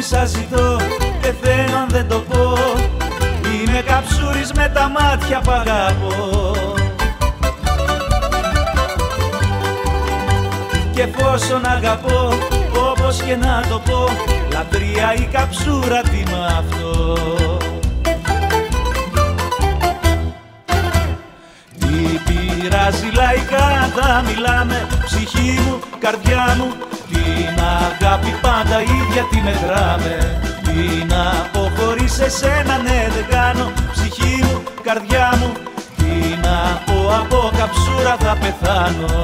συγγνώμη σας ζητώ, πεθαίνω αν δεν το πω. Είμαι καψούρης με τα μάτια που αγαπώ. Κι εφόσον αγαπώ, όπως και να το πω, λατρεία ή καψούρα τι είμαι αυτό. Τι πειράζει, λαϊκά τα μιλάμε, ψυχή μου, καρδιά μου, την αγάπη πάντα ίδια τη μετράμε. Τι να πω χωρίς εσένα, ναι δεν κάνω, ψυχή μου, καρδιά μου, τι να πω από καψούρα θα πεθάνω.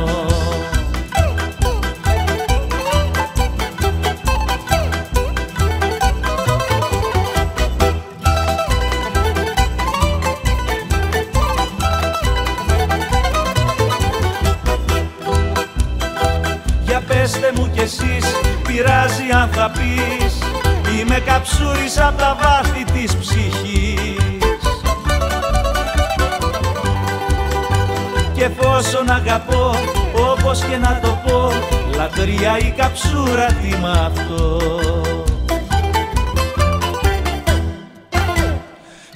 Πέστε μου κι εσείς, πειράζει αν θα πεις, είμαι καψούρης απ' τα βάθη της ψυχής. Κι εφόσον αγαπώ, όπως και να το πω, λατρεία ή καψούρα τι είμαι αυτό.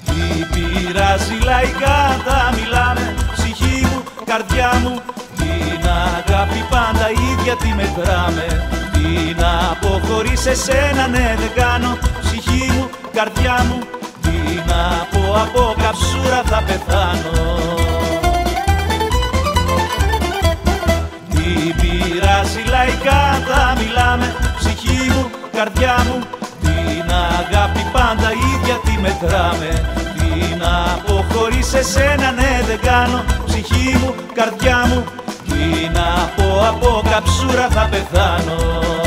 Τι πειράζει, λαϊκά τα μιλάμε, ψυχή μου, καρδιά μου, την αγάπη πάντα ίδια τη μετράμε. Τι να πω χωρίς εσένα, ναι δεν κάνω, ψυχή μου, καρδιά μου, τι να πω από καψούρα θα πεθάνω. Τι πειράζει, λαϊκά τα μιλάμε, ψυχή μου, καρδιά μου, την αγάπη πάντα ίδια τη μετράμε. Τι να πω χωρίς εσένα, ναι δεν κάνω, ψυχή μου, καρδιά μου, τι να πω από καψούρα θα πεθάνω.